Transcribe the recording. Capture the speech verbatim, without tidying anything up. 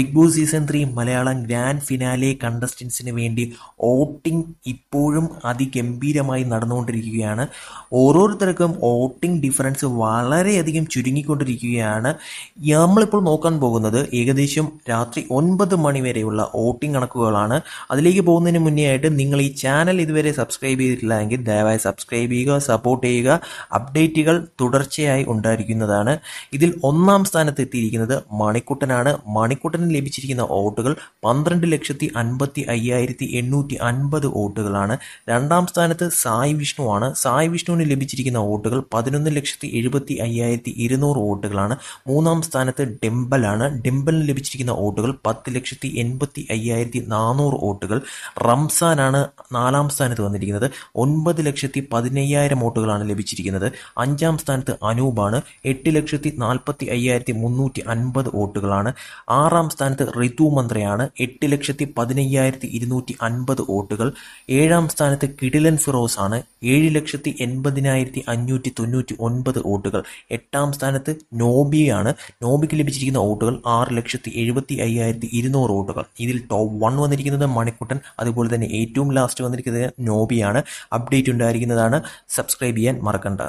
Big boss season three Malayalam grand finale കണ്ടസ്റ്റൻസിന് വേണ്ടി voting ഇപ്പോഴും അതിഗംഭീരമായി നടന്നുകൊണ്ടിരിക്കുകയാണ്. ഓരോരുത്തർക്കും വോട്ടിംഗ് ഡിഫറൻസ് വളരെയധികം ചുരുങ്ങിക്കൊണ്ടിരിക്കുകയാണ്. നമ്മളിപ്പോൾ നോക്കാൻ പോകുന്നത് ഏകദേശം രാത്രി ഒൻപത് മണി വരെയുള്ള വോട്ടിംഗ് കണക്കുകളാണ്. അതിലേക്ക് പോകുന്നതിന് മുന്നേ ആയിട്ട് നിങ്ങൾ ഈ ചാനൽ ഇതുവരെ സബ്സ്ക്രൈബ് ചെയ്തിട്ടില്ല എങ്കിൽ ദയവായി സബ്സ്ക്രൈബ് ചെയ്യുക, സപ്പോർട്ട് ചെയ്യുക. അപ്ഡേറ്റുകൾ തുടർച്ചയായി ഉണ്ടായിരിക്കുന്നതാണ്. ഇതിൽ ഒന്നാം സ്ഥാനത്ത് എത്തിയിരിക്കുന്നത് മണിക്കുട്ടനാണ്. മണിക്കുട്ടന് ലഭിച്ചിരിക്കുന്ന വോട്ടുകൾ പന്ത്രണ്ട് ലക്ഷത്തി അൻപത്തി അയ്യായിരത്തി എണ്ണൂറ്റി അൻപത് വോട്ടുകളാണ്. രണ്ടാം സ്ഥാനത്ത് സായ് വിഷ്ണുവാണ്. സായ് വിഷ്ണുവിന് ലഭിച്ചിരിക്കുന്ന വോട്ടുകൾ പതിനൊന്ന് ലക്ഷത്തി എഴുപത്തി അയ്യായിരത്തി ഇരുന്നൂറ് വോട്ടുകളാണ്. മൂന്നാം സ്ഥാനത്ത് ഡിംബലാണ്. ഡിംബലിന് ലഭിച്ചിരിക്കുന്ന വോട്ടുകൾ പത്ത് ലക്ഷത്തി എൺപത്തി അയ്യായിരത്തി നാനൂറ് വോട്ടുകൾ. റംസാനാണ് നാലാം സ്ഥാനത്ത് വന്നിരിക്കുന്നത്. ഒൻപത് ലക്ഷത്തി പതിനയ്യായിരം വോട്ടുകളാണ് ലഭിച്ചിരിക്കുന്നത്. അഞ്ചാം സ്ഥാനത്ത് അനൂപാണ്. എട്ട് ലക്ഷത്തി നാൽപ്പത്തി അയ്യായിരത്തി മുന്നൂറ്റി അൻപത് വോട്ടുകളാണ്. ആറാം സ്ഥാനത്ത് ഋതു മന്ത്രയാണ്. എട്ട് ലക്ഷത്തി പതിനയ്യായിരത്തി ഇരുന്നൂറ്റി അൻപത് വോട്ടുകൾ. ഏഴാം സ്ഥാനത്ത് കിടിലൻ ഫിറോസ് ആണ്. ഏഴ് ലക്ഷത്തി എൺപതിനായിരത്തി അഞ്ഞൂറ്റി തൊണ്ണൂറ്റി ഒൻപത് വോട്ടുകൾ. എട്ടാം സ്ഥാനത്ത് നോബിയാണ്. നോബിക്ക് ലഭിച്ചിരിക്കുന്ന വോട്ടുകൾ ആറ് ലക്ഷത്തി എഴുപത്തി അയ്യായിരത്തി ഇരുന്നൂറ് വോട്ടുകൾ. ഇതിൽ ടോപ്പ് വൺ വന്നിരിക്കുന്നത് മണിക്കുട്ടൻ, അതുപോലെ തന്നെ ഏറ്റവും ലാസ്റ്റ് വന്നിരിക്കുന്നത് നോബിയാണ്. അപ്ഡേറ്റ് ഉണ്ടായിരിക്കുന്നതാണ്. സബ്സ്ക്രൈബ് ചെയ്യാൻ മറക്കണ്ട.